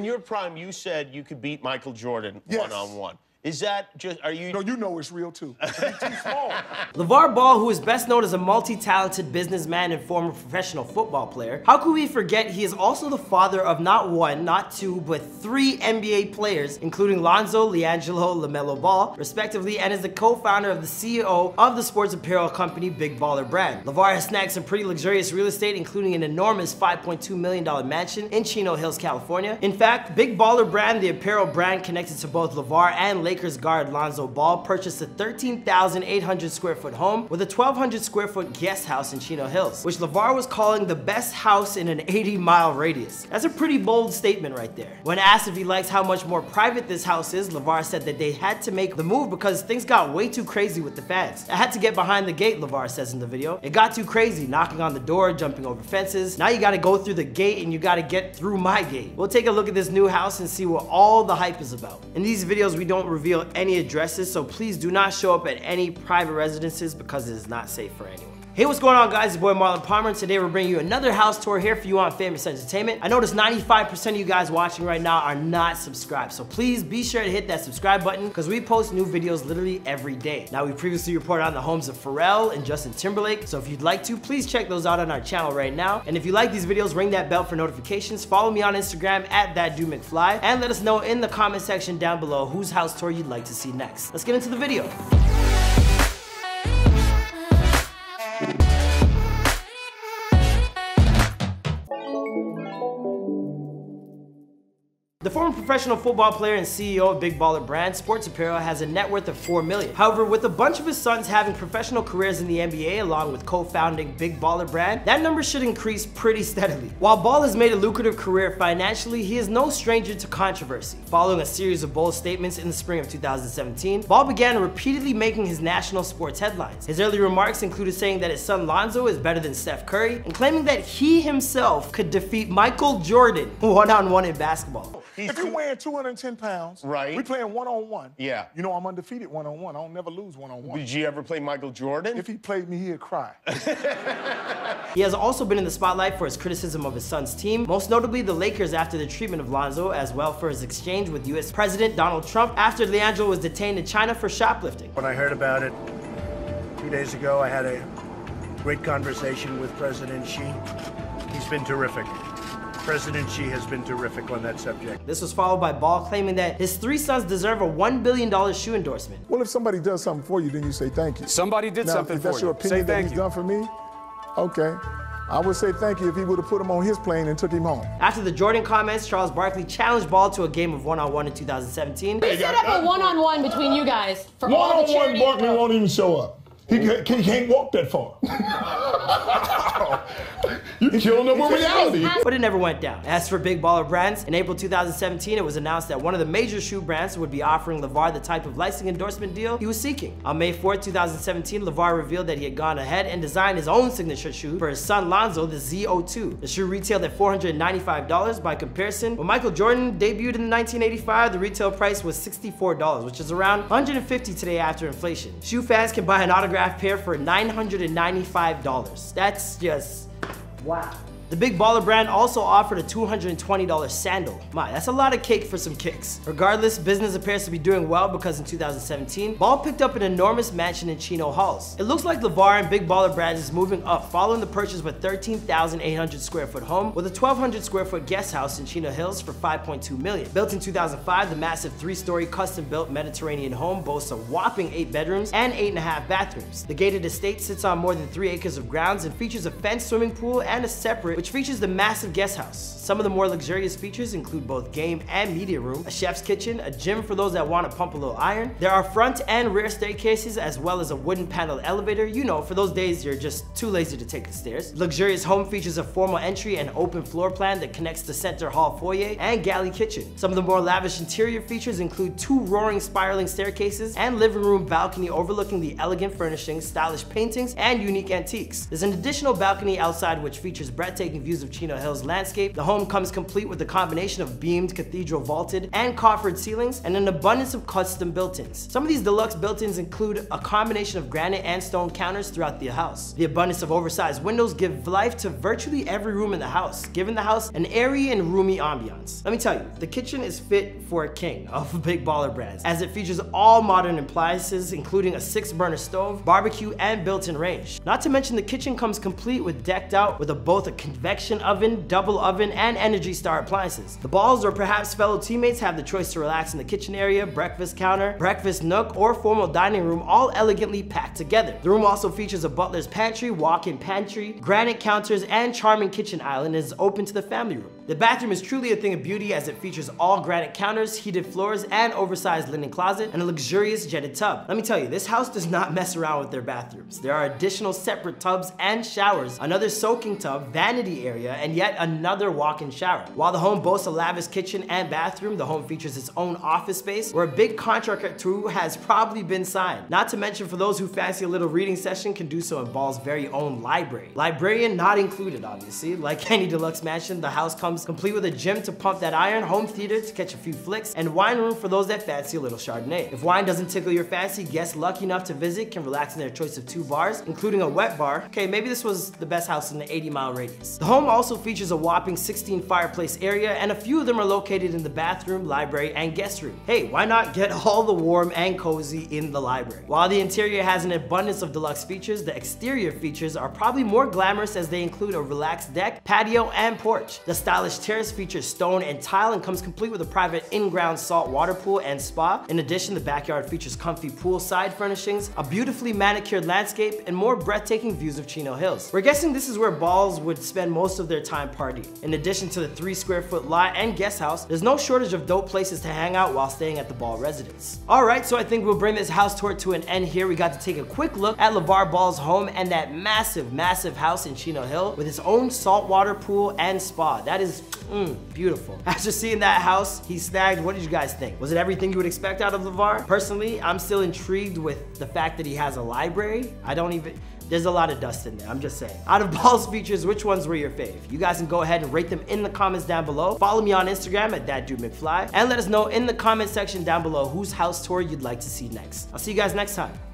In your prime, you said you could beat Michael Jordan one-on-one. Is that just, are you... No, you know it's real, too. It's too small. LaVar Ball, who is best known as a multi-talented businessman and former professional football player, how could we forget he is also the father of not one, not two, but three NBA players, including Lonzo, LiAngelo, LaMelo Ball, respectively, and is the co-founder of the CEO of the sports apparel company Big Baller Brand. LaVar has snagged some pretty luxurious real estate, including an enormous $5.2 million mansion in Chino Hills, California. In fact, Big Baller Brand, the apparel brand connected to both LaVar and Lakers guard Lonzo Ball, purchased a 13,800 square foot home with a 1,200 square foot guest house in Chino Hills, which LaVar was calling the best house in an 80-mile radius. That's a pretty bold statement right there. When asked if he likes how much more private this house is, LaVar said that they had to make the move because things got way too crazy with the fans. I had to get behind the gate, LaVar says in the video. It got too crazy, knocking on the door, jumping over fences. Now you gotta go through the gate and you gotta get through my gate. We'll take a look at this new house and see what all the hype is about. In these videos, we don't reveal any addresses, so please do not show up at any private residences because it is not safe for anyone. Hey, what's going on, guys? It's your boy Marlon Palmer, and today we're bringing you another house tour here for you on Famous Entertainment. I noticed 95% of you guys watching right now are not subscribed, so please be sure to hit that subscribe button because we post new videos literally every day. Now, we previously reported on the homes of Pharrell and Justin Timberlake, so if you'd like to, please check those out on our channel right now. And if you like these videos, ring that bell for notifications. Follow me on Instagram at ThatDudeMcFly, and let us know in the comment section down below whose house tour you'd like to see next. Let's get into the video. The former professional football player and CEO of Big Baller Brand Sports Apparel has a net worth of $4 million. However, with a bunch of his sons having professional careers in the NBA along with co-founding Big Baller Brand, that number should increase pretty steadily. While Ball has made a lucrative career financially, he is no stranger to controversy. Following a series of bold statements in the spring of 2017, Ball began repeatedly making his national sports headlines. His early remarks included saying that his son Lonzo is better than Steph Curry and claiming that he himself could defeat Michael Jordan one-on-one in basketball. If you're weighing 210 pounds, right? We playing one-on-one. Yeah. You know, I'm undefeated one-on-one. I don't never lose one-on-one. Did you ever play Michael Jordan? If he played me, he'd cry. He has also been in the spotlight for his criticism of his son's team, most notably the Lakers after the treatment of Lonzo, as well for his exchange with U.S. President Donald Trump after LiAngelo was detained in China for shoplifting. When I heard about it a few days ago, I had a great conversation with President Xi. He's been terrific. President Xi has been terrific on that subject. This was followed by Ball claiming that his three sons deserve a $1 billion shoe endorsement. Well, if somebody does something for you, then you say thank you. Somebody did something for you. If that's your opinion that he's done for me, okay. I would say thank you if he would have put him on his plane and took him home. After the Jordan comments, Charles Barkley challenged Ball to a game of one-on-one in 2017. We set up a one-on-one between you guys. One-on-one, Barkley won't even show up. He can't walk that far. You killed him with reality. But it never went down. As for Big Baller Brands, in April 2017, it was announced that one of the major shoe brands would be offering LaVar the type of licensing endorsement deal he was seeking. On May 4, 2017, LaVar revealed that he had gone ahead and designed his own signature shoe for his son Lonzo, the Z02. The shoe retailed at $495. By comparison, when Michael Jordan debuted in 1985, the retail price was $64, which is around $150 today after inflation. Shoe fans can buy an autograph pair for $995. That's just wow. The Big Baller Brand also offered a $220 sandal. My, that's a lot of cake for some kicks. Regardless, business appears to be doing well because in 2017, Ball picked up an enormous mansion in Chino Hills. It looks like LaVar and Big Baller Brand is moving up following the purchase of a 13,800 square foot home with a 1,200 square foot guest house in Chino Hills for $5.2 million. Built in 2005, the massive three-story custom-built Mediterranean home boasts a whopping 8 bedrooms and 8.5 bathrooms. The gated estate sits on more than 3 acres of grounds and features a fenced swimming pool and a separate, which features the massive guest house. Some of the more luxurious features include both game and media room, a chef's kitchen, a gym for those that want to pump a little iron. There are front and rear staircases as well as a wooden panel elevator, you know, for those days you're just too lazy to take the stairs. Luxurious home features a formal entry and open floor plan that connects the center hall foyer and galley kitchen. Some of the more lavish interior features include 2 roaring spiraling staircases and living room balcony overlooking the elegant furnishings, stylish paintings, and unique antiques. There's an additional balcony outside which features breathtaking breathtaking views of Chino Hills landscape. The home comes complete with a combination of beamed, cathedral vaulted, and coffered ceilings, and an abundance of custom built-ins. Some of these deluxe built-ins include a combination of granite and stone counters throughout the house. The abundance of oversized windows give life to virtually every room in the house, giving the house an airy and roomy ambiance. Let me tell you, the kitchen is fit for a king of Big Baller Brands, as it features all modern appliances, including a 6-burner stove, barbecue, and built-in range. Not to mention, the kitchen comes complete with decked out with both a convection oven, double oven, and Energy Star appliances. The Balls or perhaps fellow teammates have the choice to relax in the kitchen area, breakfast counter, breakfast nook, or formal dining room, all elegantly packed together. The room also features a butler's pantry, walk-in pantry, granite counters, and charming kitchen island, and is open to the family room. The bathroom is truly a thing of beauty, as it features all granite counters, heated floors, and oversized linen closet, and a luxurious jetted tub. Let me tell you, this house does not mess around with their bathrooms. There are additional separate tubs and showers, another soaking tub, vanity area, and yet another walk-in shower. While the home boasts a lavish kitchen and bathroom, the home features its own office space, where a big contract or two has probably been signed. Not to mention, for those who fancy a little reading session, can do so in Ball's very own library. Librarian not included, obviously. Like any deluxe mansion, the house comes complete with a gym to pump that iron, home theater to catch a few flicks, and wine room for those that fancy a little Chardonnay. If wine doesn't tickle your fancy, guests lucky enough to visit can relax in their choice of 2 bars, including a wet bar. Okay, maybe this was the best house in the 80-mile radius. The home also features a whopping 16 fireplace area, and a few of them are located in the bathroom, library, and guest room. Hey, why not get all the warm and cozy in the library? While the interior has an abundance of deluxe features, the exterior features are probably more glamorous, as they include a relaxed deck, patio, and porch. The stylish terrace features stone and tile and comes complete with a private in-ground salt water pool and spa. In addition, the backyard features comfy poolside furnishings, a beautifully manicured landscape, and more breathtaking views of Chino Hills. We're guessing this is where Balls would spend most of their time partying. In addition to the 3-square-foot lot and guest house, there's no shortage of dope places to hang out while staying at the Ball residence. Alright, so I think we'll bring this house tour to an end here. We got to take a quick look at LaVar Ball's home and that massive, massive house in Chino Hill with its own saltwater pool and spa. That is beautiful. After seeing that house, he snagged. What did you guys think? Was it everything you would expect out of LaVar? Personally, I'm still intrigued with the fact that he has a library. There's a lot of dust in there, I'm just saying. Out of Ball's features, which ones were your fave? You guys can go ahead and rate them in the comments down below. Follow me on Instagram at ThatDudeMcFly, and let us know in the comment section down below whose house tour you'd like to see next. I'll see you guys next time.